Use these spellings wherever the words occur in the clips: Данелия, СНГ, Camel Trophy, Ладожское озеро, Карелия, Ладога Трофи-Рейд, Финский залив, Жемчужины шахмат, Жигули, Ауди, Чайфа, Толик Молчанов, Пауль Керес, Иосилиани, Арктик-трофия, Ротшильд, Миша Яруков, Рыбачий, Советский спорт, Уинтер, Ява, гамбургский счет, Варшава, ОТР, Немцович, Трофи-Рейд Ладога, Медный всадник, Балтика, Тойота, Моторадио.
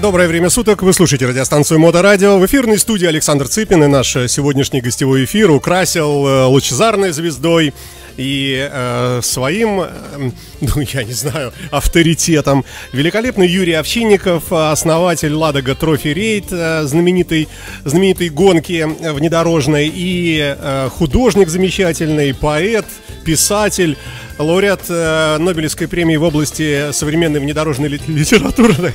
Доброе время суток, вы слушаете радиостанцию Моторадио. В эфирной студии Александр Цыпин, и наш сегодняшний гостевой эфир украсил лучезарной звездой и своим, авторитетом. Великолепный Юрий Овчинников, основатель Ладога Трофи-Рейд, знаменитой гонки внедорожной, и художник замечательный, поэт, писатель, лауреат Нобелевской премии в области современной внедорожной литературы.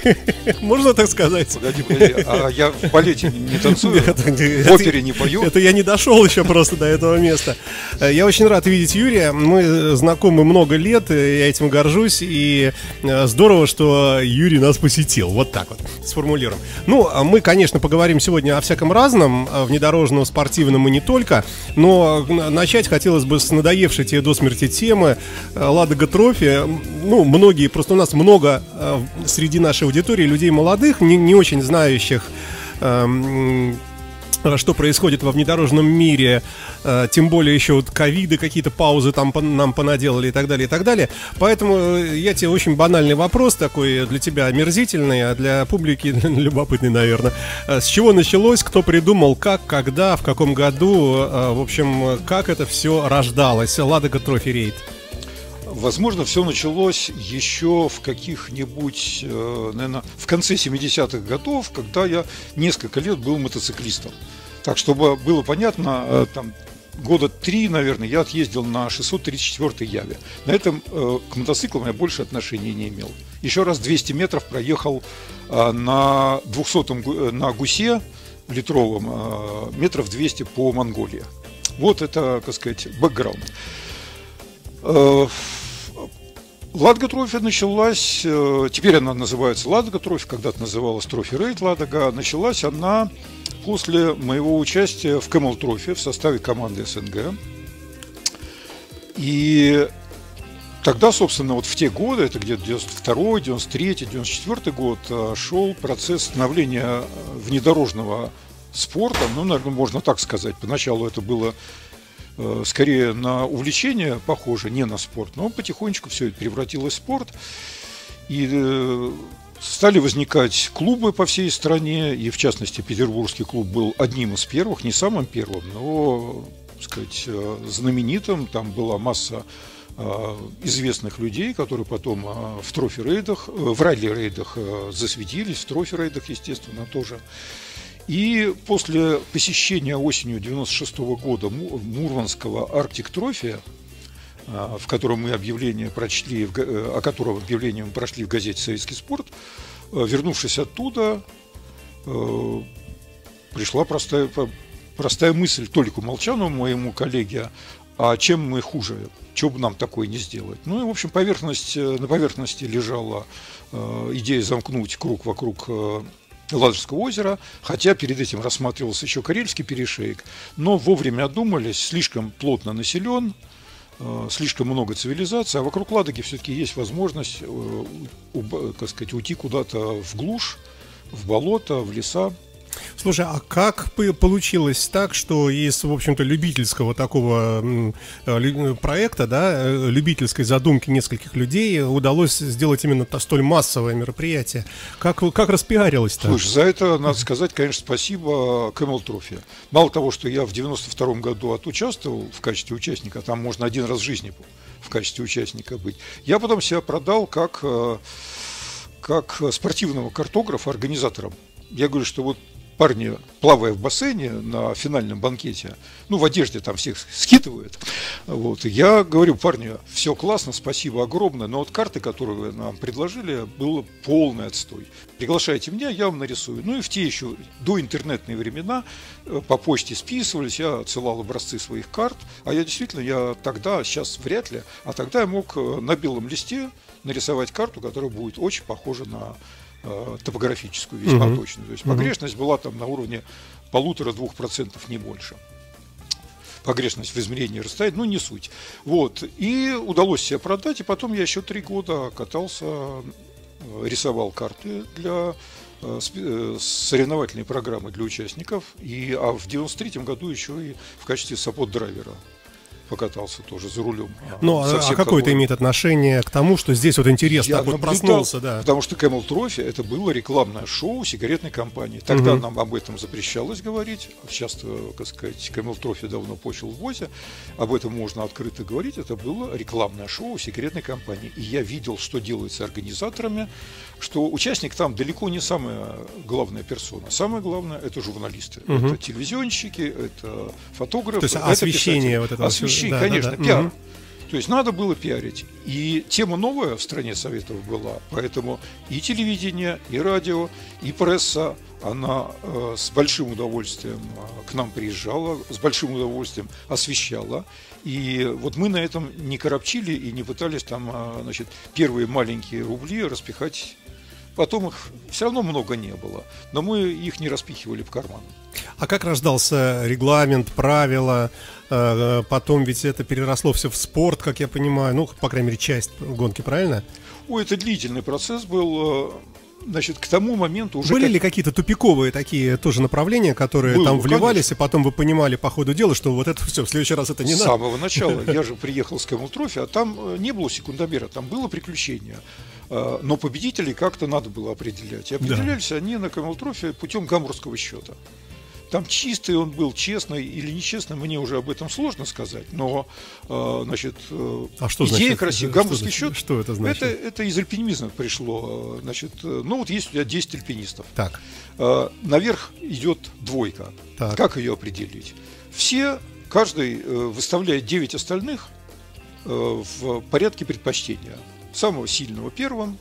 Можно так сказать? Погоди, а я в балете не танцую, в опере не пою. Это я не дошел еще просто до этого места. Я очень рад видеть Юрия. Мы знакомы много лет, я этим горжусь. И здорово, что Юрий нас посетил. Вот так вот сформулируем. Ну, мы, конечно, поговорим сегодня о всяком разном, внедорожном, спортивном и не только. Но начать хотелось бы с надоевшей тебе до смерти темы Ладога Трофи. Ну, многие, просто у нас много среди нашей аудитории людей молодых, не очень знающих, что происходит во внедорожном мире. Тем более еще вот ковиды, какие-то паузы там нам понаделали, и так далее, и так далее. Поэтому я тебе очень банальный вопрос, такой для тебя омерзительный, а для публики любопытный, наверное. С чего началось, кто придумал, как, когда, в каком году? В общем, как это все рождалось? Ладога Трофи-Рейд. Возможно, все началось еще в каких-нибудь, наверное, в конце 70-х годов, когда я несколько лет был мотоциклистом. Так, чтобы было понятно, там года 3, наверное, я отъездил на 634-й Яве. На этом к мотоциклам я больше отношений не имел. Еще раз 200 метров проехал на 200-м, на гусе литровом, метров 200 по Монголии. Вот это, так сказать, бэкграунд. Ладога Трофи началась, теперь она называется Ладога Трофи, когда-то называлась Трофи-Рейд Ладога. Началась она после моего участия в Camel Trophy в составе команды СНГ. И тогда, собственно, вот в те годы, это где-то 92-й, 93-й, 94-й год, шел процесс становления внедорожного спорта. Ну, наверное, можно так сказать. Поначалу это было скорее на увлечение похоже, не на спорт, но потихонечку все это превратилось в спорт. И стали возникать клубы по всей стране, и в частности петербургский клуб был одним из первых, не самым первым, но, так сказать, знаменитым. Там была масса известных людей, которые потом в трофи-рейдах, в ралли-рейдах засветились, в трофи-рейдах, естественно, тоже. И после посещения осенью 1996 года Мурманского Арктик-трофия, в котором мы объявление прочли, о котором объявление мы прочли в газете «Советский спорт», вернувшись оттуда, пришла простая мысль Толику Молчанову, моему коллеге: а чем мы хуже? Чего бы нам такое не сделать? Ну и, в общем, на поверхности лежала идея замкнуть круг вокруг Ладожского озера, хотя перед этим рассматривался еще Карельский перешеек, но вовремя одумались, слишком плотно населен, слишком много цивилизаций, а вокруг Ладоги все-таки есть возможность, так сказать, уйти куда-то в глушь, в болото, в леса. Слушай, а как получилось так, что из, в общем-то, любительского такого проекта, да, любительской задумки нескольких людей удалось сделать именно столь массовое мероприятие? Как распиарилось-то? Слушай, за это надо сказать, конечно, спасибо Camel Trophy. Мало того, что я в 92-м году отучаствовал в качестве участника, там можно один раз в жизни в качестве участника быть, я потом себя продал как спортивного картографа организатором. Я говорю, что вот парни, плавая в бассейне на финальном банкете, ну, в одежде там всех скидывают. Вот. И я говорю: парни, все классно, спасибо огромное, но вот карты, которые вы нам предложили, был полный отстой. Приглашайте меня, я вам нарисую. Ну и в те еще доинтернетные времена по почте списывались, я отсылал образцы своих карт. А я действительно, я тогда, сейчас вряд ли, а тогда я мог на белом листе нарисовать карту, которая будет очень похожа на топографическую, весьма точную. То есть погрешность была там на уровне 1,5–2%, не больше. Погрешность в измерении расстояния, ну, не суть. Вот. И удалось себя продать, и потом я еще 3 года катался, рисовал карты для соревновательной программы для участников, а в 93-м году еще и в качестве саппорт-драйвера покатался тоже за рулем. Ну, а какое это имеет отношение к тому, что здесь вот интерес так вот проснулся? Да. Потому что Camel Trophy — это было рекламное шоу сигаретной компании. Тогда нам об этом запрещалось говорить. Сейчас, так сказать, Camel Trophy давно почил в ВОЗе. Об этом можно открыто говорить. Это было рекламное шоу сигаретной компании. И я видел, что делается организаторами, что участник там далеко не самая главная персона. Самое главное — это журналисты. Это телевизионщики, это фотографы. То есть освещение вот этого. Освещение, конечно, пиар. То есть надо было пиарить. И тема новая в стране Советов была, поэтому и телевидение, и радио, и пресса, она с большим удовольствием к нам приезжала, с большим удовольствием освещала. И вот мы на этом не коробчили и не пытались там, значит, первые маленькие рубли распихать. Потом их все равно много не было, но мы их не распихивали в карман. А как рождался регламент, правила? Потом ведь это переросло все в спорт, как я понимаю. Ну, по крайней мере, часть гонки, правильно? Ой, это длительный процесс был. Значит, к тому моменту уже... Были ли какие-то тупиковые такие тоже направления, которые там вливались, и потом вы понимали по ходу дела, что вот это все, в следующий раз это не надо? С самого начала. Я же приехал с Camel Trophy, а там не было секундомера, там было приключение. Но победителей как-то надо было определять. И определялись они на Camel Trophy путем гамбургского счета. Там чистый он был, честный или нечестный, мне уже об этом сложно сказать. Но, значит, а что идея красивая. Гамбургский счет, что это значит? Это из альпинизма пришло. Значит, ну вот есть у тебя 10 альпинистов. Так. Наверх идет двойка. Так. Как ее определить? Все, каждый выставляет 9 остальных в порядке предпочтения. Самого сильного первым.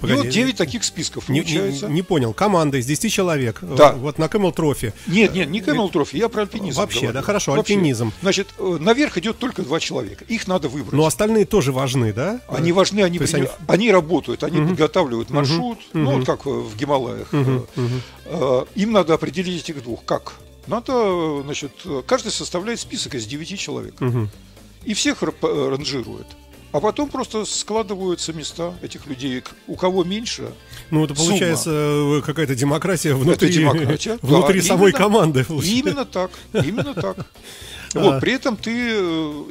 Погоди, и вот 9 таких списков получается. Не понял, команда из 10 человек. Да. Вот на Camel Trophy. Нет, не Camel Trophy, я про альпинизм. Вообще, говорю. Да, хорошо, вообще. Альпинизм. Значит, наверх идет только 2 человека. Их надо выбрать. Но остальные тоже важны, да? Они важны, они, они работают, они подготавливают маршрут. Ну, вот как в Гималаях. Им надо определить этих двух. Как? Надо, значит, каждый составляет список из 9 человек. И всех ранжирует. А потом просто складываются места этих людей, у кого меньше. Ну, это получается какая-то демократия внутри, это демократия, внутри самой команды. Именно так, именно так. Вот, при этом ты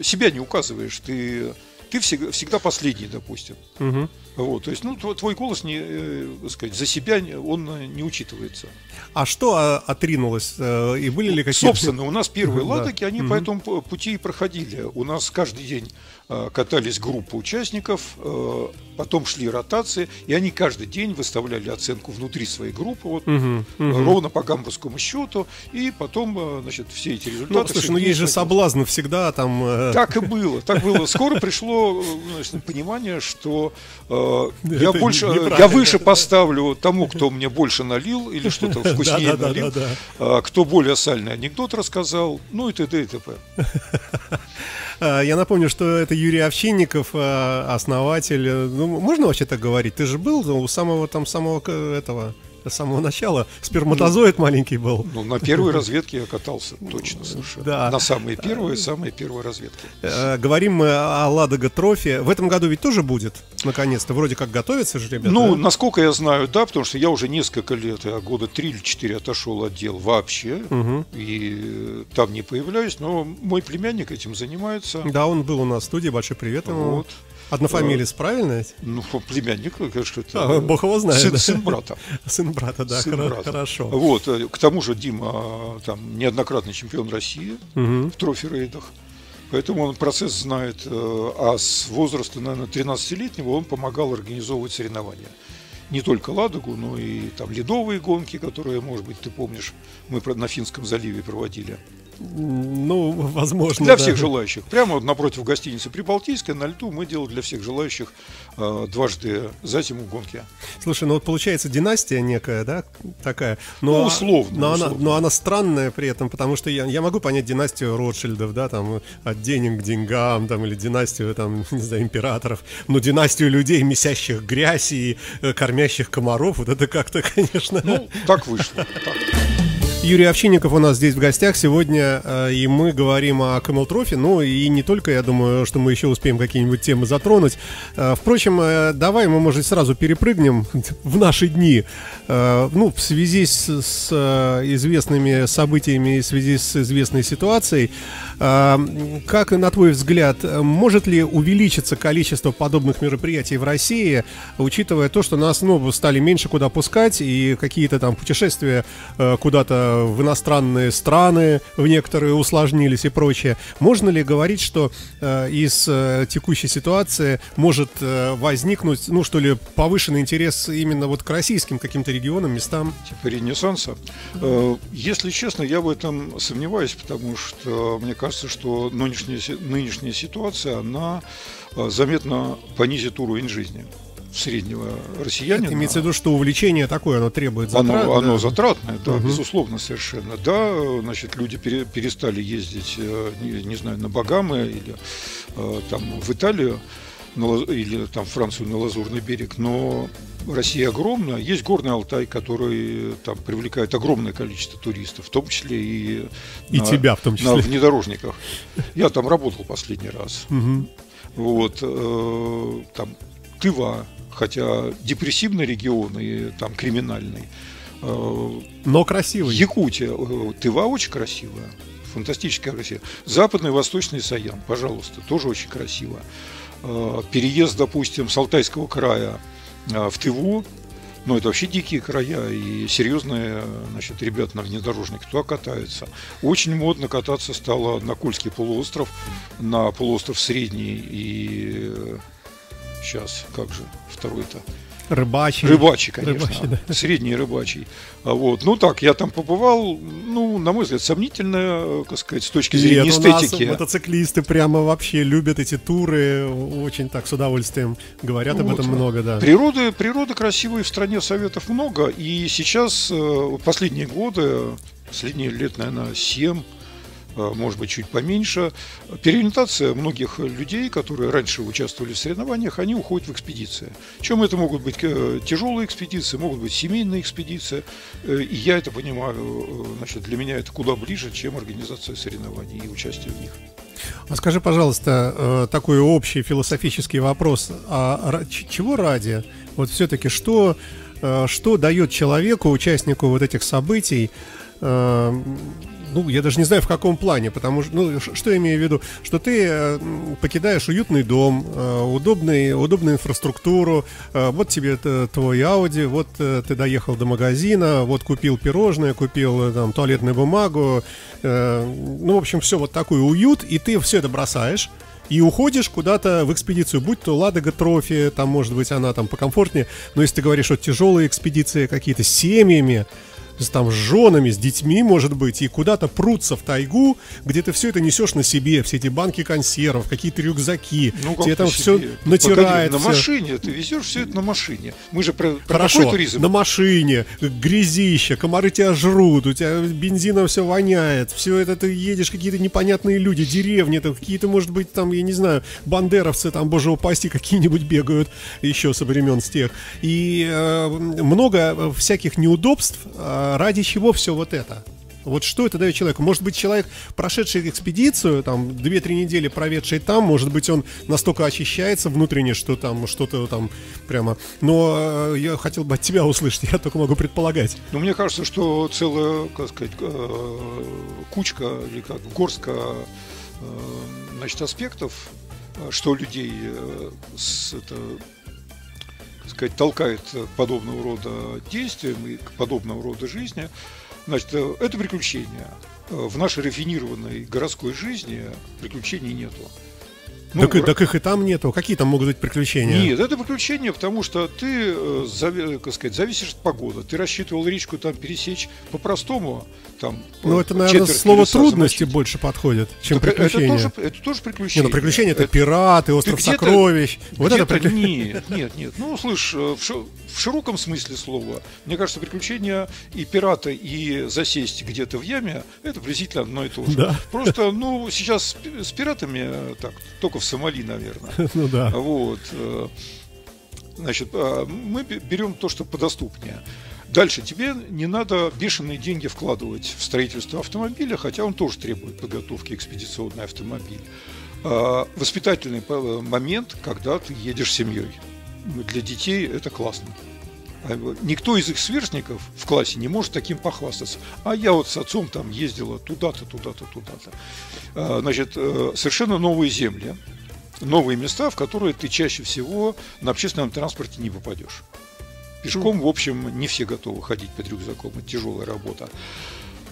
себя не указываешь, ты всегда последний, допустим. Вот, то есть, ну, твой голос, не сказать, за себя он не учитывается. А что отринулось? И были ли какие-то... Собственно, у нас первые ладоги, они по этому пути и проходили. У нас каждый день катались группы участников, потом шли ротации, и они каждый день выставляли оценку внутри своей группы, вот, ровно по гамбургскому счету, и потом, значит, все эти результаты... Ну, слушай, ну есть же соблазн всегда там... Так и было, так было. Скоро пришло, значит, понимание, что... Я выше поставлю тому, кто мне больше налил, или что-то вкуснее налил, кто более сальный анекдот рассказал, ну и т.д. и т.п. Я напомню, что это Юрий Овчинников, основатель. Ну, можно вообще так говорить? Ты же был у самого там самого начала. Сперматозоид маленький был. Ну, на первой разведке я катался, точно, совершенно. Да. На самые первые разведки. Говорим мы о Ладога Трофи. В этом году ведь тоже будет, наконец-то. Вроде как готовится же, ребята. Ну, насколько я знаю, да, потому что я уже несколько лет, года 3 или 4 отошел от дел вообще. И там не появляюсь, но мой племянник этим занимается. Да, он был у нас в студии, большой привет ему. Вот. Однофамилец, правильно? Ну, племянник, конечно, бог его знает. Сын брата. Сын брата, да, хорошо. Вот, к тому же Дима там неоднократный чемпион России в трофи-рейдах. Поэтому он процесс знает. А с возраста, наверное, 13-летнего он помогал организовывать соревнования. Не только Ладогу, но и там ледовые гонки, которые, может быть, ты помнишь, мы на Финском заливе проводили. Ну, возможно. Для всех желающих. Прямо напротив гостиницы Прибалтийской на льду мы делали для всех желающих дважды за зиму гонки. Слушай, ну вот получается династия некая, да, такая. Но, ну, условно. Но она странная при этом, потому что я могу понять династию Ротшильдов, да, там от денег к деньгам, там, или династию, там, не знаю, императоров. Но династию людей, месящих грязь и кормящих комаров, вот это как-то, конечно. Ну, так вышло. Юрий Овчинников у нас здесь в гостях сегодня, и мы говорим о Camel Trophy, ну и не только, я думаю, что мы еще успеем какие-нибудь темы затронуть. Впрочем, давай мы, может, сразу перепрыгнем в наши дни, ну, в связи с известными событиями, в связи с известной ситуацией. Как, на твой взгляд, может ли увеличиться количество подобных мероприятий в России, учитывая то, что нас, ну, стали меньше куда пускать, и какие-то там путешествия куда-то в иностранные страны, в некоторые усложнились и прочее. Можно ли говорить, что из текущей ситуации может возникнуть, ну что ли, повышенный интерес именно вот к российским каким-то регионам, местам? Типа ренессанса? Если честно, я в этом сомневаюсь, потому что мне кажется, что нынешняя ситуация, она заметно понизит уровень жизни среднего россиянина. Это имеется в виду, что увлечение такое, оно требует затрат. Оно затратное, да, безусловно, совершенно. Да, значит, люди перестали ездить, не знаю, на Багамы или там в Италию, или там Францию на Лазурный берег, но Россия огромна. Есть Горный Алтай, который там привлекает огромное количество туристов, в том числе и тебя, в том числе. На внедорожниках. Я там работал последний раз. Вот. Там Тыва, хотя депрессивный регион и там криминальный, но красивый. Якутия, Тыва очень красивая, фантастическая красивая. Западный, Восточный Саян, пожалуйста, тоже очень красиво. Переезд, допустим, с Алтайского края в Тыву, но это вообще дикие края, и серьезные, значит, ребята на внедорожниках туда катаются. Очень модно кататься стало на Кольский полуостров, на полуостров Средний и... Сейчас, как же, второй-то? Рыбачий. Рыбачий, конечно. Рыбачий, да. Средний Рыбачий. Вот. Ну так, я там побывал, ну, на мой взгляд, сомнительно, так сказать, с точки зрения эстетики. У нас мотоциклисты прямо вообще любят эти туры, очень так с удовольствием говорят вот об этом много, да. Природа красивая, в стране советов много, и сейчас, последние годы, последние лет, наверное, 7, может быть, чуть поменьше, переориентация многих людей, которые раньше участвовали в соревнованиях, они уходят в экспедиции. Причем это могут быть тяжелые экспедиции, могут быть семейные экспедиции. И я это понимаю, значит, для меня это куда ближе, чем организация соревнований и участие в них. А скажи, пожалуйста, такой общий философический вопрос. А чего ради? Вот все-таки что дает человеку, участнику вот этих событий? Ну, я даже не знаю, в каком плане, потому что, ну, что я имею в виду, что ты покидаешь уютный дом, удобную инфраструктуру, вот тебе твой Ауди, вот ты доехал до магазина, вот купил пирожное, купил там туалетную бумагу, ну, в общем, все вот такой уют, и ты все это бросаешь и уходишь куда-то в экспедицию, будь то Ладога Трофи, там, может быть, она там покомфортнее, но если ты говоришь, что тяжелые экспедиции какие-то с семьями, там с женами, с детьми, может быть, и куда-то прутся в тайгу, где ты все это несешь на себе, все эти банки консервов, какие-то рюкзаки, ну, тебе там все натирает. Погоди, на машине, ты везешь все это на машине. Мы же про какой туризм? На машине, грязище, комары тебя жрут, у тебя бензином все воняет, все это ты едешь, какие-то непонятные люди, деревни, какие-то, может быть, там, я не знаю, бандеровцы, там, боже упаси, какие-нибудь бегают еще со времен с тех. И много всяких неудобств, ради чего все вот это? Вот что это дает человеку? Может быть, человек, прошедший экспедицию, там, 2-3 недели проведший там, может быть, он настолько очищается внутренне, что там что-то там прямо... Но я хотел бы от тебя услышать, я только могу предполагать. Но мне кажется, что целая, как сказать, кучка или как горстка, значит, аспектов, что людей толкает к подобного рода действиям и к подобного рода жизни. Значит, это приключения. В нашей рафинированной городской жизни приключений нету. Ну, так их и там нету. Какие там могут быть приключения? Нет, это приключения, потому что ты, так сказать, зависишь от погоды. Ты рассчитывал речку там пересечь по-простому. Ну, это, наверное, слово трудности замочить больше подходит, чем так приключения. Это тоже приключения. Нет, ну, приключения это пираты, остров сокровищ. Вот это приключения. Нет. Ну, слышь, в широком смысле слова, мне кажется, приключения и пирата, и засесть где-то в яме, это приблизительно одно и то же. Да. Просто, ну, сейчас с пиратами так, только в Сомали, наверное. Ну да. Вот. Значит, мы берем то, что подоступнее. Дальше тебе не надо бешеные деньги вкладывать в строительство автомобиля, хотя он тоже требует подготовки, экспедиционный автомобиль. Воспитательный момент, когда ты едешь с семьей. Для детей это классно. Никто из их сверстников в классе не может таким похвастаться. А я вот с отцом там ездила туда-то, туда-то, туда-то. Значит, совершенно новые земли, новые места, в которые ты чаще всего на общественном транспорте не попадешь. Пешком, в общем, не все готовы ходить под рюкзаком, это тяжелая работа.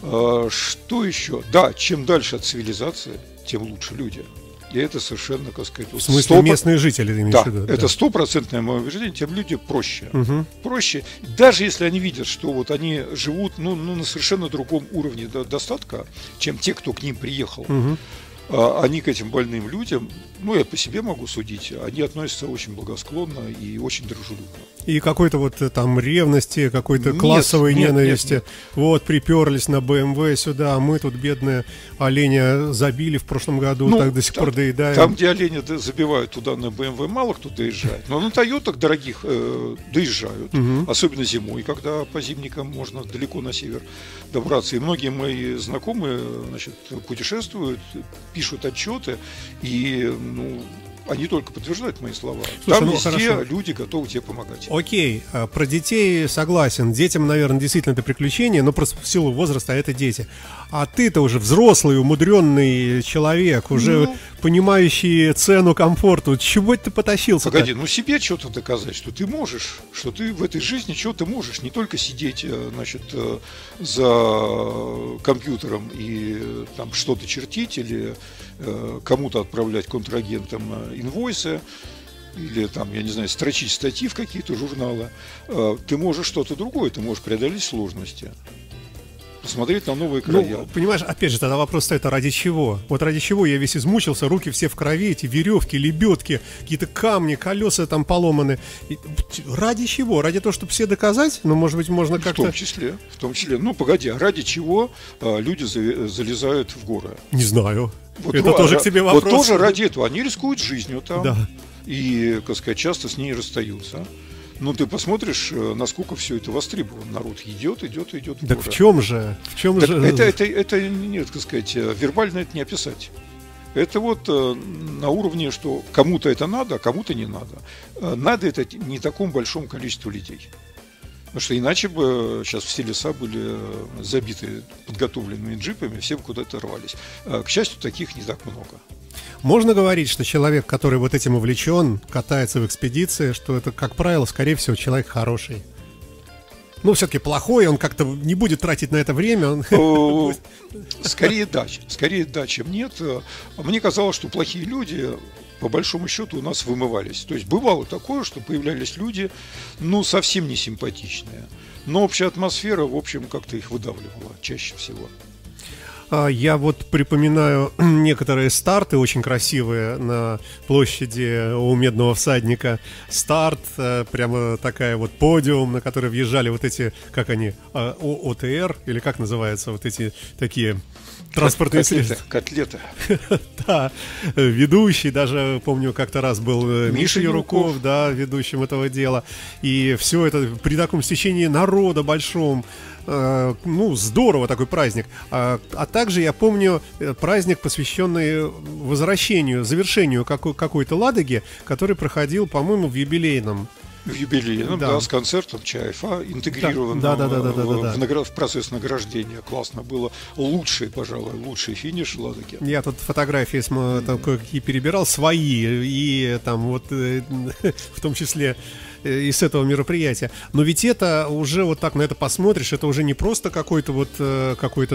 Что еще? Да, чем дальше от цивилизации, тем лучше люди. И это совершенно, как сказать... В смысле, 100... местные жители, ты имеешь в виду? Да, это стопроцентное мое убеждение, тем люди проще. Угу. Проще, даже если они видят, что вот они живут на совершенно другом уровне достатка, чем те, кто к ним приехал. Угу. Они к этим больным людям, я по себе могу судить, они относятся очень благосклонно и очень дружелюбно. И какой-то вот там ревности, какой-то классовой ненависти. Нет. Вот, приперлись на БМВ сюда, а мы тут, бедные, оленя забили в прошлом году, так до сих пор доедаем. Там, где оленя забивают, туда на БМВ мало кто доезжает. Но на Тойотах дорогих доезжают, особенно зимой, когда по зимникам можно далеко на север добраться. И многие мои знакомые, значит, путешествуют, пишут отчеты, и они только подтверждают мои слова. Слушай, там везде люди готовы тебе помогать. Окей, про детей согласен. Детям, наверное, действительно это приключение, но просто в силу возраста это дети. А ты-то уже взрослый, умудренный человек, уже понимающий цену комфорту. Чего это ты потащился? Погоди, себе что-то доказать, что ты можешь, что ты в этой жизни что-то можешь. Не только сидеть, значит, за компьютером и там что-то чертить или кому-то отправлять контрагентам инвойсы или там, я не знаю, строчить статьи в какие-то журналы. Ты можешь что-то другое, ты можешь преодолеть сложности, посмотреть на новые края. Понимаешь, опять же, тогда вопрос стоит, а ради чего? Вот ради чего я весь измучился, руки все в крови, эти веревки, лебедки, какие-то камни, колеса там поломаны. И ради чего? Ради того, чтобы все доказать? Ну, может быть, можно как-то... В том числе. Ну, погоди, ради чего люди залезают в горы? Не знаю. Вот это тоже к тебе вопрос. Вот тоже ради этого. Они рискуют жизнью там. Да. И, как сказать, часто с ней расстаются. Но ты посмотришь, насколько все это востребовано. Народ идет. Так в чем же? Это, так сказать, вербально это не описать. Это вот на уровне, что кому-то это надо, а кому-то не надо. Надо это не такому большому количеству людей. Потому что иначе бы сейчас все леса были забиты подготовленными джипами, все бы куда-то рвались. К счастью, таких не так много. Можно говорить, что человек, который вот этим увлечен, катается в экспедиции, что это, как правило, скорее всего, человек хороший. Ну, все-таки плохой, он как-то не будет тратить на это время. Скорее да, чем нет. Мне казалось, что плохие люди... по большому счету у нас вымывались. То есть бывало такое, что появлялись люди, совсем не симпатичные. Но общая атмосфера, в общем, как-то их выдавливала чаще всего. Я вот припоминаю некоторые старты очень красивые на площади у Медного всадника. Старт, прямо такая вот подиум, на который въезжали вот эти, как они, ОТР, или как называются, вот эти такие... транспортные средства. Котлета. Да, ведущий, даже помню, как-то раз был Миша Яруков, да, ведущим этого дела. И все это при таком стечении народа большом. Здорово, такой праздник. А также я помню праздник, посвященный возвращению, завершению какой-то Ладоги, который проходил, по-моему, в юбилейном, да, с концертом Чайфа, интегрированным в процесс награждения. Классно было. Лучший финиш Ладоги. Я тут фотографии кое-какие перебирал, свои, и там вот в том числе и с этого мероприятия. Но ведь это уже вот так на это посмотришь, это уже не просто какой-то такой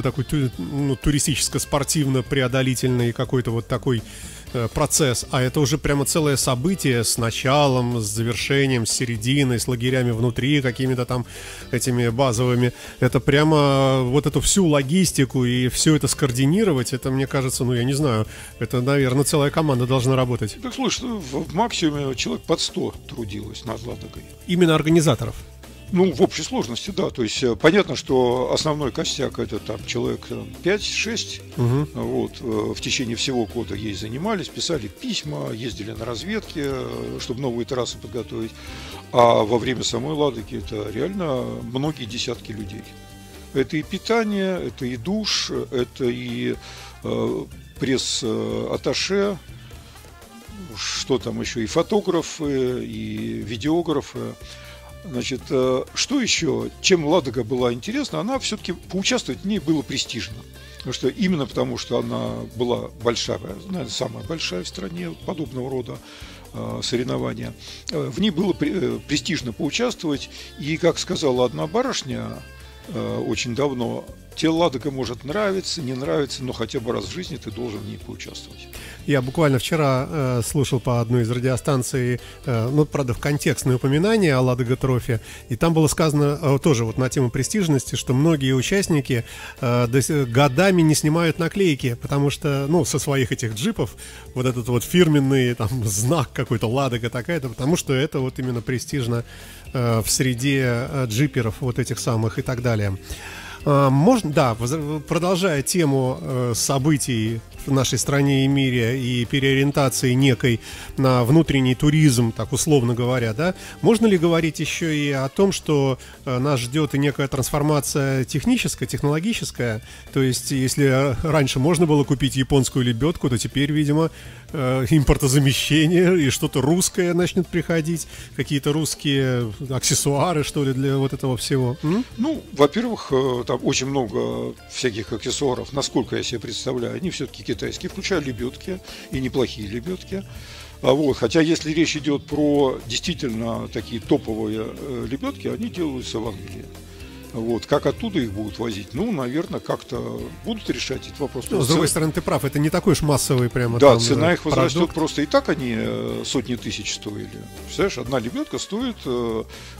туристическо-спортивно-преодолительный какой-то вот такой процесс, а это уже прямо целое событие с началом, с завершением, с серединой, с лагерями внутри, какими-то там этими базовыми. Это прямо вот эту всю логистику и все это скоординировать, это, мне кажется, я не знаю, это, наверное, целая команда должна работать. Так, слушай, в максимуме человек под 100 трудилось над Ладогой. Именно организаторов. Ну, в общей сложности, да. То есть понятно, что основной костяк — это там человек 5-6. Угу. Вот, в течение всего года ей занимались, писали письма, ездили на разведки, чтобы новые трассы подготовить. А во время самой Ладоги это реально многие десятки людей. Это и питание, это и душ, это и пресс-атташе, что там еще, и фотографы, и видеографы. Значит, что еще, чем Ладога была интересна, она все-таки поучаствовать в ней было престижно. Потому что именно потому, что она была большая, наверное, самая большая в стране подобного рода соревнования, в ней было престижно поучаствовать. И, как сказала одна барышня очень давно, тебе Ладога может нравиться, не нравится, но хотя бы раз в жизни ты должен в ней поучаствовать. Я буквально вчера слушал по одной из радиостанций, ну, правда, в контекстное упоминание о Ладога-трофе, и там было сказано тоже вот на тему престижности, что многие участники годами не снимают наклейки, потому что, ну, со своих этих джипов вот этот вот фирменный там знак какой-то, Ладога такая-то, потому что это вот именно престижно в среде джиперов вот этих самых и так далее. Можно, да, продолжая тему событий в нашей стране и мире и переориентации некой на внутренний туризм, так условно говоря, да, можно ли говорить еще и о том, что нас ждет и некая трансформация техническая, технологическая? То есть, если раньше можно было купить японскую лебедку, то теперь, видимо, импортозамещение и что-то русское начнет приходить, какие-то русские аксессуары, что ли, для вот этого всего? Ну, во-первых, там очень много всяких аксессуаров, насколько я себе представляю. Они все-таки китайские, включая лебедки, и неплохие лебедки. Вот. Хотя если речь идет про действительно такие топовые лебедки, они делаются в Англии. Вот. Как оттуда их будут возить? Ну, наверное, как-то будут решать этот вопрос. Ну, с другой стороны, ты прав, это не такой уж массовый прямо. Да, там, цена их возрастет просто. И так они сотни тысяч стоили. Представляешь, одна лебедка стоит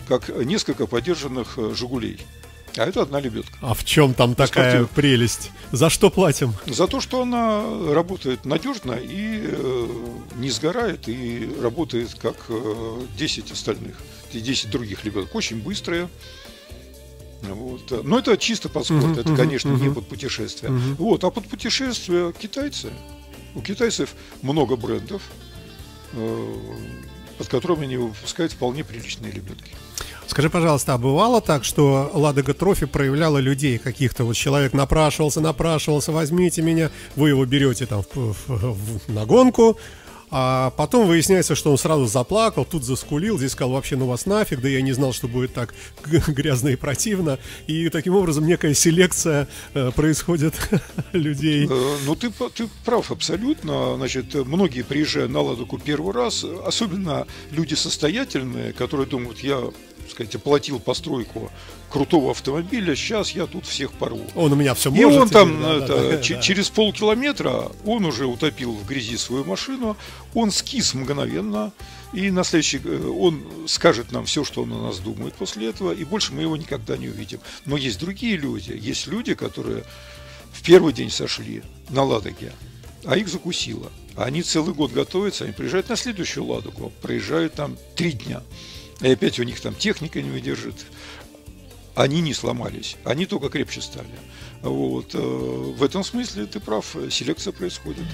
как несколько подержанных «Жигулей». А это одна лебедка. А в чем там такая прелесть? За что платим? За то, что она работает надежно и не сгорает, и работает как 10 остальных, 10 других лебедок. Очень быстрая. Вот. Но это чисто под спорт, это, конечно, не под путешествие. Вот, а под путешествие китайцы. У китайцев много брендов, под которыми они выпускают вполне приличные лебедки. Скажи, пожалуйста, а бывало так, что Ладога-трофи проявляла людей каких-то? Вот человек напрашивался, возьмите меня, вы его берете там на гонку, а потом выясняется, что он сразу заплакал, тут заскулил, здесь сказал, вообще, ну вас нафиг, да я не знал, что будет так грязно и противно. И таким образом некая селекция происходит людей. Ну, ты прав абсолютно. Значит, многие, приезжая на Ладогу первый раз, особенно люди состоятельные, которые думают, я, так сказать, оплатил постройку крутого автомобиля, сейчас я тут всех порву. Он у меня все может. И он там через полкилометра он уже утопил в грязи свою машину, он скис мгновенно, и на следующий он скажет нам все, что он о нас думает после этого, и больше мы его никогда не увидим. Но есть другие люди, есть люди, которые в первый день сошли на Ладоге, а их закусило. Они целый год готовятся, они приезжают на следующую Ладогу, проезжают там 3 дня. И опять у них там техника не выдержит. Они не сломались, они только крепче стали. Вот. В этом смысле ты прав, селекция происходит.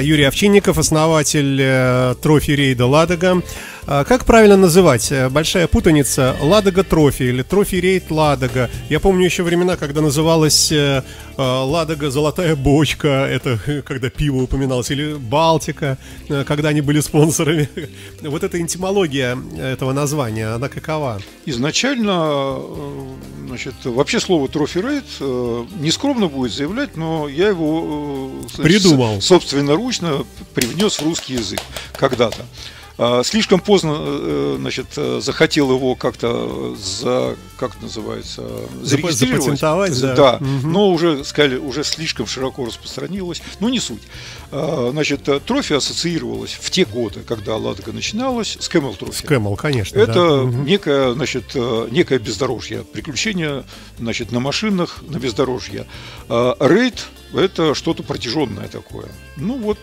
Юрий Овчинников, основатель Трофи-Рейда Ладога. Как правильно называть? Большая путаница. Ладога-трофи или Трофи-Рейд Ладога. Я помню еще времена, когда называлась Ладога Золотая Бочка. Это когда пиво упоминалось. Или Балтика, когда они были спонсорами. Вот эта этимология этого названия, она какова? Изначально, значит, вообще слово Трофи-Рейд, нескромно будет заявлять, но я его, значит, придумал, собственноручно привнес в русский язык когда-то. Слишком поздно, значит, захотел его как-то зарегистрировать, запатентовать, да. Но уже, сказали, уже слишком широко распространилось. Ну, не суть. Значит, трофи ассоциировалась в те годы, когда Ладога начиналась, с Camel Trophy. С Camel, конечно. Это некое, значит, некое бездорожье, приключение, значит, на машинах на бездорожье. Рейд это что-то протяженное такое. Ну вот,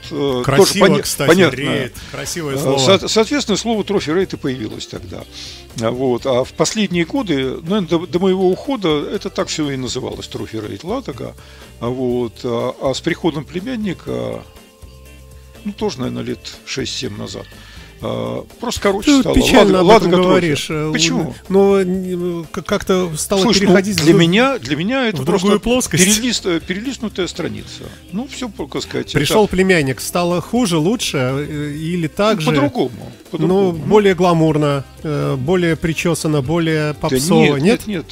красиво, тоже кстати, понятно. Рейд, красивое слово. Соответственно, слово трофи-рейд и появилось тогда. Вот. А в последние годы, наверное, до моего ухода, это так все и называлось, трофи-рейд Ладога. Вот. А с приходом племянника, ну тоже, наверное, лет 6-7 назад, просто короче стало. Печально об этом говоришь. Почему? Но как-то стало переходить. Ну, для меня это просто перелистнутая страница. Ну все, так сказать. Пришел племянник, стало хуже, лучше или так же? По-другому. Ну более гламурно, более причесано, более попсово. Да нет,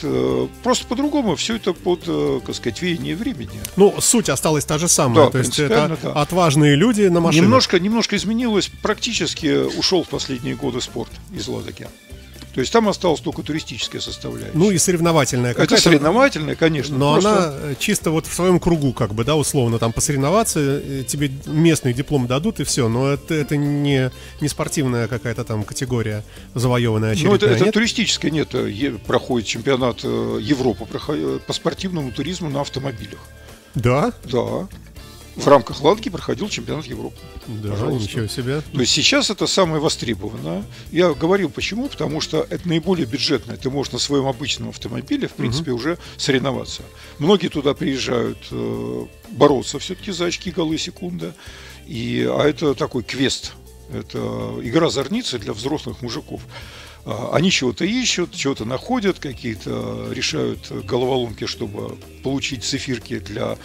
просто по-другому. Все это под, как сказать, веяние времени. Ну суть осталась та же самая. Да, то есть это отважные люди на машинах. Немножко изменилось, практически. Ушел в последние годы спорт из Ладоги. То есть там осталась только туристическая составляющая. Ну и соревновательная какая-то. Это соревновательная, конечно. Но просто... она чисто вот в своем кругу, как бы, да, условно, там посоревноваться, тебе местный диплом дадут и все. Но это не спортивная какая-то там категория завоеванная очередная. Ну это туристическая, нет. Проходит чемпионат Европы по спортивному туризму на автомобилях. Да? Да. В рамках Ладоги проходил чемпионат Европы. Да, пожалуйста. Ничего себе. То есть сейчас это самое востребованное. Я говорил почему, потому что это наиболее бюджетное. Ты можешь на своем обычном автомобиле, в принципе, уже соревноваться. многие туда приезжают бороться все-таки за очки, голы, секунды. А это такой квест. Это игра зорницы для взрослых мужиков. Они чего-то ищут, чего-то находят, какие-то решают головоломки, чтобы получить циферки для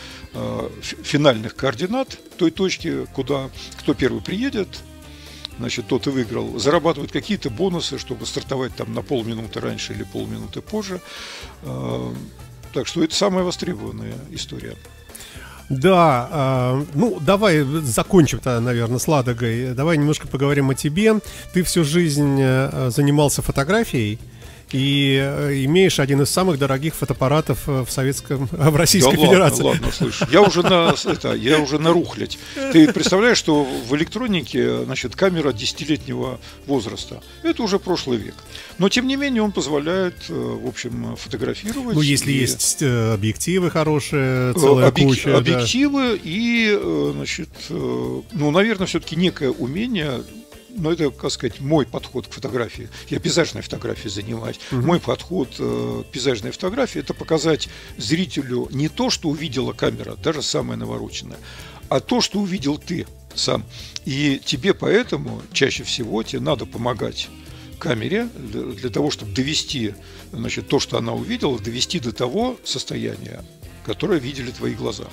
финальных координат той точки, куда кто первый приедет, значит, тот и выиграл. Зарабатывают какие-то бонусы, чтобы стартовать там на полминуты раньше или полминуты позже. Так что это самая востребованная история. Да, ну давай закончим-то, наверное, с Ладогой. Давай немножко поговорим о тебе. Ты всю жизнь занимался фотографией и имеешь один из самых дорогих фотоаппаратов в Российской Федерации. Ладно, слышь, я уже на рухлядь. Ты представляешь, что в электронике, значит, камера 10-летнего возраста. Это уже прошлый век. Но, тем не менее, он позволяет, в общем, фотографировать. Ну, если есть объективы хорошие, целая куча. Объективы, да. И, значит, ну, наверное, все-таки некое умение... Но это, как сказать, мой подход к фотографии. Я пейзажной фотографией занимаюсь. Мой подход к пейзажной фотографии — это показать зрителю не то, что увидела камера, даже самое навороченное, а то, что увидел ты сам. И тебе поэтому чаще всего тебе надо помогать камере для того, чтобы довести, значит, то, что она увидела, довести до того состояния, которое видели твои глаза,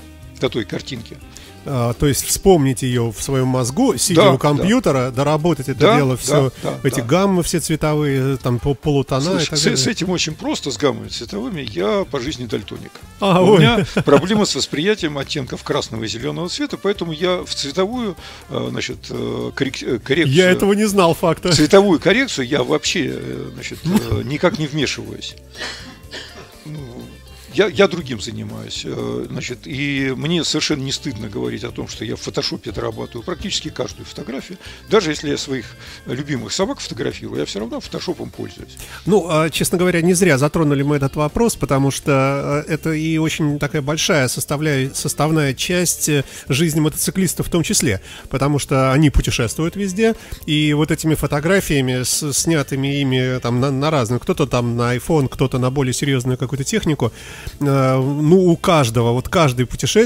до той картинки. То есть вспомнить ее в своем мозгу, сидя у компьютера, доработать это дело, все эти гаммы все цветовые, там полутона. Слушай, и так далее. С этим очень просто, с гаммами цветовыми. Я по жизни дальтоник. У меня проблема с восприятием оттенков красного и зеленого цвета, поэтому я в цветовую, значит, коррекцию. Я этого не знал, факта. В цветовую коррекцию я вообще, значит, никак не вмешиваюсь. Я другим занимаюсь, значит, и мне совершенно не стыдно говорить о том, что я в фотошопе дорабатываю практически каждую фотографию. Даже если я своих любимых собак фотографирую, я все равно фотошопом пользуюсь. Ну, честно говоря, не зря затронули мы этот вопрос, потому что это и очень такая большая составная часть жизни мотоциклистов в том числе, потому что они путешествуют везде, и вот этими фотографиями, снятыми ими там на разные, кто-то там на iPhone, кто-то на более серьезную какую-то технику. Ну, у каждого, вот каждый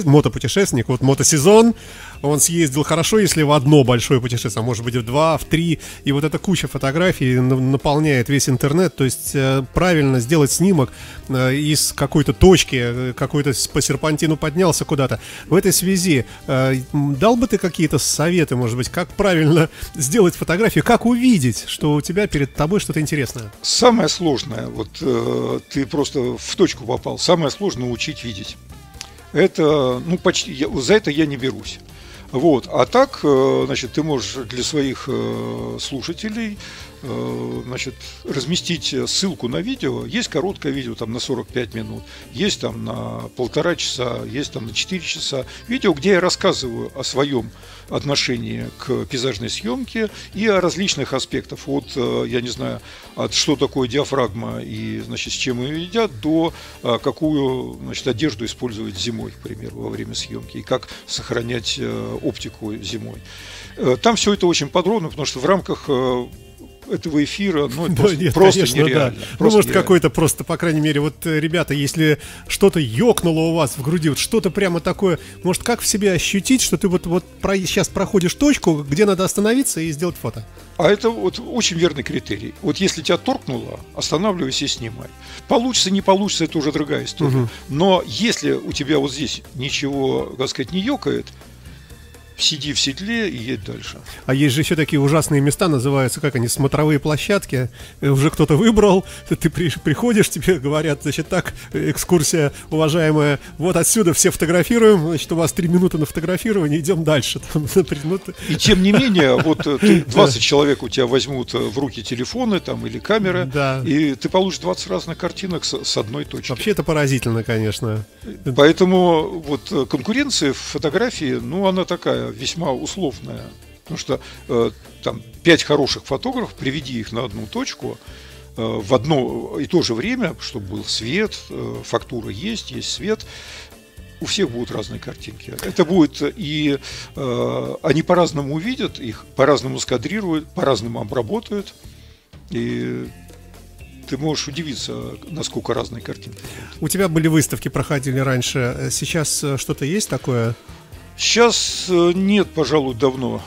мотопутешественник, вот мотосезон, он съездил хорошо, если в одно большое путешествие, а может быть в два, в три. И вот эта куча фотографий наполняет весь интернет. То есть правильно сделать снимок из какой-то точки, какой-то по серпантину поднялся куда-то. В этой связи дал бы ты какие-то советы, может быть, как правильно сделать фотографию, как увидеть, что у тебя перед тобой что-то интересное? Самое сложное, вот ты просто в точку попал, самое сложное — учить видеть. Это, ну, почти, за это я не берусь. Вот. А так, значит, ты можешь для своих слушателей значит, разместить ссылку на видео. Есть короткое видео там на 45 минут, есть там на полтора часа, есть там на 4 часа. Видео, где я рассказываю о своем отношении к пейзажной съемке и о различных аспектах. От, я не знаю, от что такое диафрагма и, значит, с чем ее едят, до какую, значит, одежду использовать зимой, к примеру, во время съемки, и как сохранять оптику зимой. Там все это очень подробно, потому что в рамках этого эфира, ну, просто конечно, нереально. Да. Просто, ну, может, какой-то просто, по крайней мере, вот, ребята, если что-то ёкнуло у вас в груди, вот что-то прямо такое, может, как в себе ощутить, что ты вот сейчас проходишь точку, где надо остановиться и сделать фото? А это вот очень верный критерий. Вот если тебя торкнуло, останавливайся и снимай. Получится, не получится, это уже другая история. Угу. Но если у тебя вот здесь ничего, так сказать, не ёкает, сиди в седле и едь дальше. А есть же еще такие ужасные места, называются, как они, смотровые площадки. Уже кто-то выбрал, ты приходишь, тебе говорят, значит, так, экскурсия, уважаемая, вот отсюда все фотографируем, значит, у вас 3 минуты на фотографирование, идем дальше. И тем не менее, вот 20 человек у тебя возьмут в руки телефоны там или камеры, и ты получишь 20 разных картинок с одной точки. Вообще это поразительно, конечно. Поэтому вот конкуренция в фотографии, ну, она такая весьма условная, потому что там 5 хороших фотографов, приведи их на одну точку в одно и то же время, чтобы был свет, фактура есть, есть свет, у всех будут разные картинки. Это будет и они по-разному увидят, их по-разному скадрируют, по-разному обработают, и ты можешь удивиться, насколько разные картинки. У тебя были выставки, проходили раньше, сейчас что-то есть такое? Сейчас нет, пожалуй, давно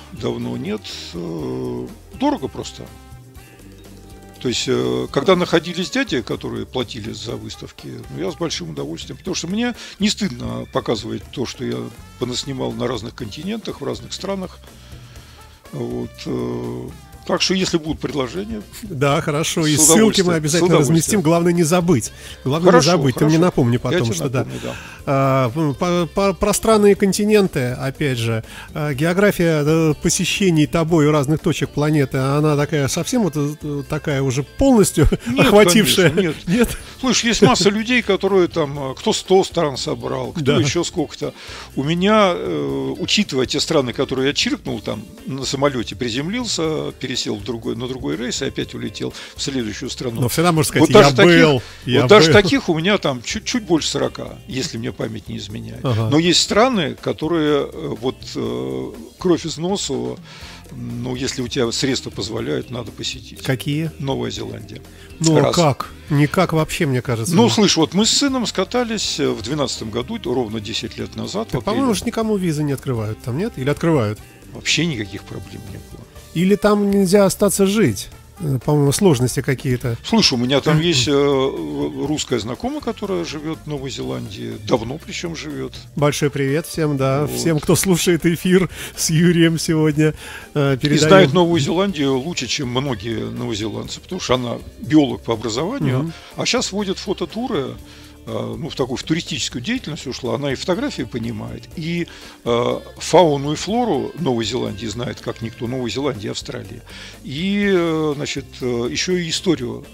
нет. Дорого просто. То есть, когда находились дяди, которые платили за выставки, я с большим удовольствием, потому что мне не стыдно показывать то, что я понаснимал на разных континентах, в разных странах. Вот. Так что, если будут предложения... Да, хорошо, и ссылки мы обязательно разместим. Главное не забыть. Главное хорошо, не забыть, хорошо. Ты мне напомни потом, что напомню, да. Про страны и континенты, опять же, география посещений тобой разных точек планеты, она такая совсем вот такая уже полностью нет, охватившая? Конечно, нет. Слушай, есть масса людей, которые там, кто 100 стран собрал, кто еще сколько-то. У меня, учитывая те страны, которые я чиркнул, там на самолете приземлился, пересел на другой рейс и опять улетел в следующую страну. Но всегда можно сказать, вот я был. Вот даже таких у меня там чуть-чуть больше 40, если мне память не изменяет. Ага. Но есть страны, которые вот кровь из носу, ну, если у тебя средства позволяют, надо посетить. Какие? Новая Зеландия. Ну, а как? Никак вообще, мне кажется. Ну, слышь, вот мы с сыном скатались в 2012 году, ровно 10 лет назад. Да, по-моему, уж никому визы не открывают там, нет? Или открывают? Вообще никаких проблем не было. Или там нельзя остаться жить? По-моему, сложности какие-то. Слушай, у меня там есть русская знакомая, которая живет в Новой Зеландии. Давно причем живет. Большой привет всем, да. Вот. Всем, кто слушает эфир с Юрием сегодня. Передаем. И знает Новую Зеландию лучше, чем многие новозеландцы. Потому что она биолог по образованию. А сейчас вводит фототуры. Ну, в такую в туристическую деятельность ушла. Она и фотографии понимает, и фауну и флору Новой Зеландии знает как никто. Новой Зеландии, Австралии. И, значит, еще и историю,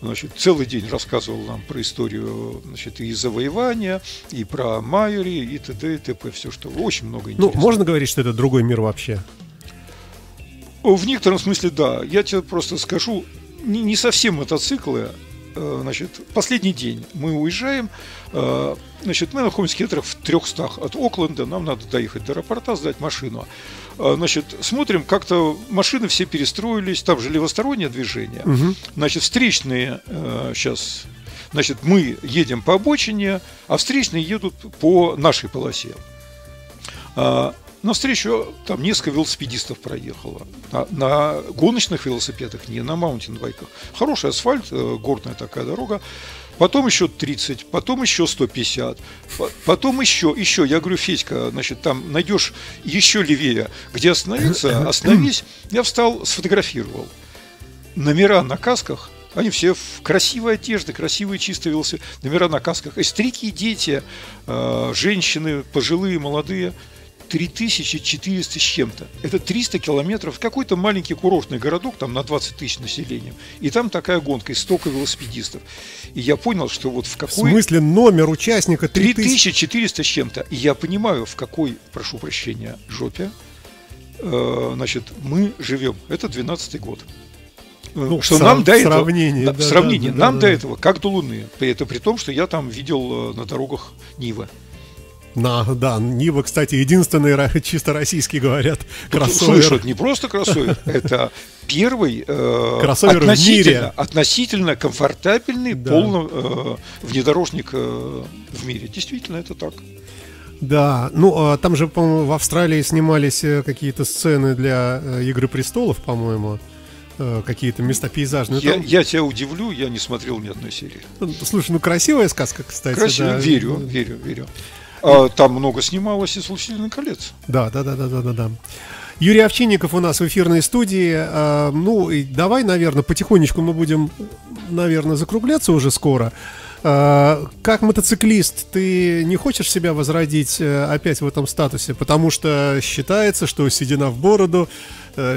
значит, целый день рассказывал нам про историю, значит, и завоевания, и про майори, и т.д. и т.п. Все, что очень много интересного. Ну, можно говорить, что это другой мир вообще? В некотором смысле, да. Я тебе просто скажу, не совсем мотоциклы. Значит, последний день мы уезжаем, значит, мы находимся километрах в 300 от Окленда, нам надо доехать до аэропорта, сдать машину. Значит, смотрим, как-то машины все перестроились, там же левостороннее движение. Значит, встречные сейчас, значит, мы едем по обочине, а встречные едут по нашей полосе. На встречу там несколько велосипедистов проехало. На гоночных велосипедах, не на маунтинбайках. Хороший асфальт, горная такая дорога. Потом еще 30, потом еще 150, потом еще. Я говорю, Федька, значит, там найдешь еще левее, где остановиться, остановись. Я встал, сфотографировал. Номера на касках, они все в красивой одежде, красивые чистые велосипеды. Номера на касках. И старики, и дети, женщины, пожилые, молодые. 3400 с чем-то. Это 300 километров, какой-то маленький курортный городок, там на 20 тысяч населения. И там такая гонка, и столько велосипедистов. И я понял, что вот в какой... В смысле номер участника 3400 с чем-то. И я понимаю, в какой, прошу прощения, жопе, значит, мы живем. Это 12-й год. Ну, что нам до этого, сравнение, нам до этого как до Луны. Это при том, что я там видел на дорогах Нивы. Да, Нива, кстати, единственный чисто российский, говорят, кроссовер. Слышат, не просто кроссовер, это первый относительно комфортабельный полный внедорожник в мире. Действительно, это так. Да, ну там же, по-моему, в Австралии снимались какие-то сцены для «Игры престолов», по-моему. Какие-то места пейзажные. Я тебя удивлю, я не смотрел ни одной серии. Слушай, ну красивая сказка, кстати. Красивая, да. верю. А, там много снималось и «Властелин колец». Да. Юрий Овчинников у нас в эфирной студии. Ну, и давай, наверное, потихонечку мы будем, наверное, закругляться уже скоро. Как мотоциклист, ты не хочешь себя возродить опять в этом статусе? Потому что считается, что седина в бороду,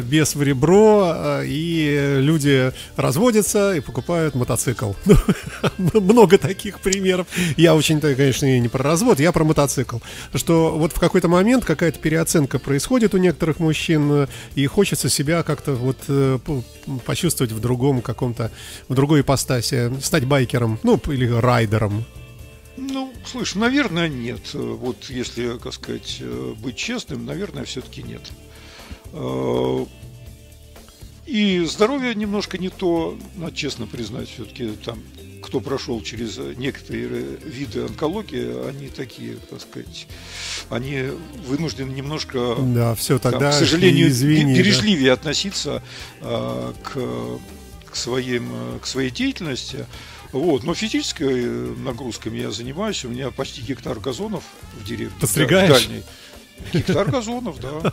бес в ребро, и люди разводятся и покупают мотоцикл. Много таких примеров. Я очень-то, конечно, не про развод, я про мотоцикл. Что вот в какой-то момент какая-то переоценка происходит у некоторых мужчин, и хочется себя как-то вот почувствовать в другом каком-то, в другой ипостаси, стать байкером, ну, или райдером. Ну, слышь, наверное, нет. Вот если, так сказать, быть честным, наверное, все-таки нет. И здоровье немножко не то, надо честно признать, все-таки там, кто прошел через некоторые виды онкологии, они такие, так сказать, они вынуждены немножко, да, все тогда, там, к сожалению, бережливее относиться к своей деятельности. Вот, но физической нагрузками я занимаюсь, у меня почти гектар газонов в деревне. Подстригаешь? Гектар газонов, да.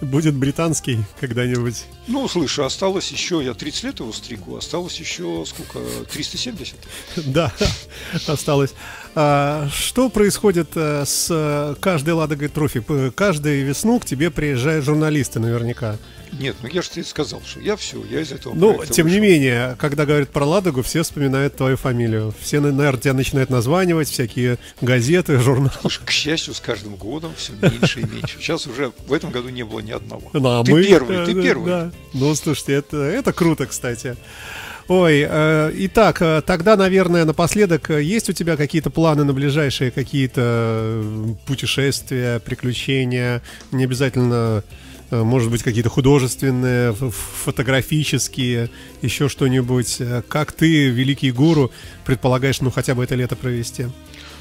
Будет британский когда-нибудь. Ну, слышь, осталось еще, я 30 лет его стригу, осталось еще, сколько, 370? Да, осталось. Что происходит с каждой «Ладогой Трофи»? Каждую весну к тебе приезжают журналисты наверняка. Нет, ну я же тебе сказал, что я все, я из этого проекта вышел. Тем не менее, когда говорят про «Ладогу», все вспоминают твою фамилию. Все, наверное, тебя начинают названивать, всякие газеты, журналы. Слушай, к счастью, с каждым годом все меньше и меньше. Сейчас уже в этом году не было ни одного. Да, ты первый. Да. Ну, слушайте, это круто, кстати. Ой, итак, тогда, наверное, напоследок, есть у тебя какие-то планы на ближайшие какие-то путешествия, приключения? Не обязательно... Может быть, какие-то художественные, фотографические, еще что-нибудь. Как ты, великий гуру, предполагаешь, ну, хотя бы это лето провести?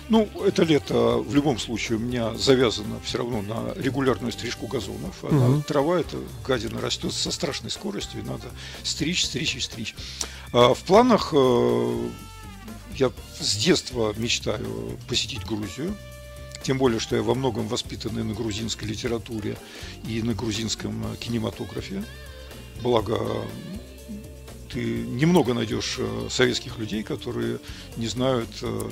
Ну, это лето в любом случае у меня завязано все равно на регулярную стрижку газонов. Трава, эта гадина, растет со страшной скоростью, и надо стричь. В планах я с детства мечтаю посетить Грузию. Тем более, что я во многом воспитанный на грузинской литературе и на грузинском кинематографе. Благо, ты немного найдешь советских людей, которые не знают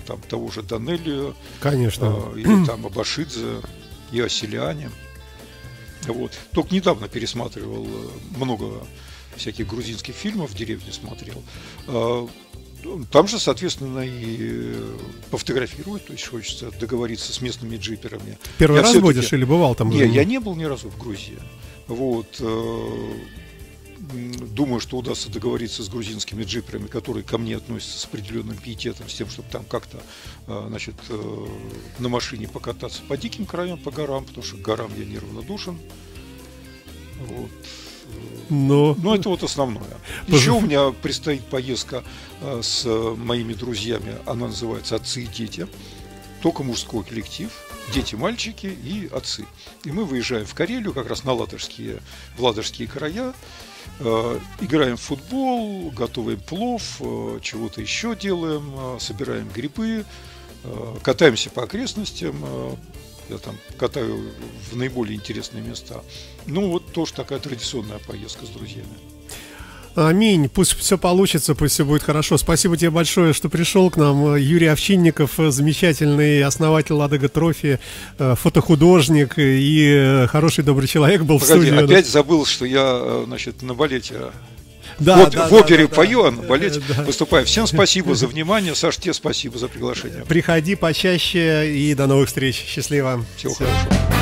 там того же Данелию, конечно, или там Абашидзе, Иосилиани. Вот. Только недавно пересматривал много всяких грузинских фильмов, в деревне смотрел. Там же, соответственно, и пофотографируют, то есть хочется договориться с местными джиперами. Первый раз будешь или бывал там? Нет, я не был ни разу в Грузии. Вот. Думаю, что удастся договориться с грузинскими джиперами, которые ко мне относятся с определенным пиететом, с тем, чтобы там как-то, значит, на машине покататься по диким краям, по горам, потому что к горам я неравнодушен. Вот. Но это вот основное. Еще у меня предстоит поездка с моими друзьями. Она называется «Отцы и дети». Только мужской коллектив. Дети, мальчики и отцы. И мы выезжаем в Карелию, как раз на Ладожские края. Играем в футбол, готовим плов, чего-то еще делаем, собираем грибы, катаемся по окрестностям. Я там катаю в наиболее интересные места. Ну, вот тоже такая традиционная поездка с друзьями. Аминь. Пусть все получится, пусть все будет хорошо. Спасибо тебе большое, что пришел к нам. Юрий Овчинников, замечательный основатель Ладога Трофи, фотохудожник и хороший добрый человек был. Погоди, в студии. Опять забыл, что я, значит, на балете. Да, вот, да, в опере да, пою, а на балете выступаю. Всем спасибо за внимание. Саш, тебе спасибо за приглашение. Приходи почаще и до новых встреч. Счастливо. Всего хорошего.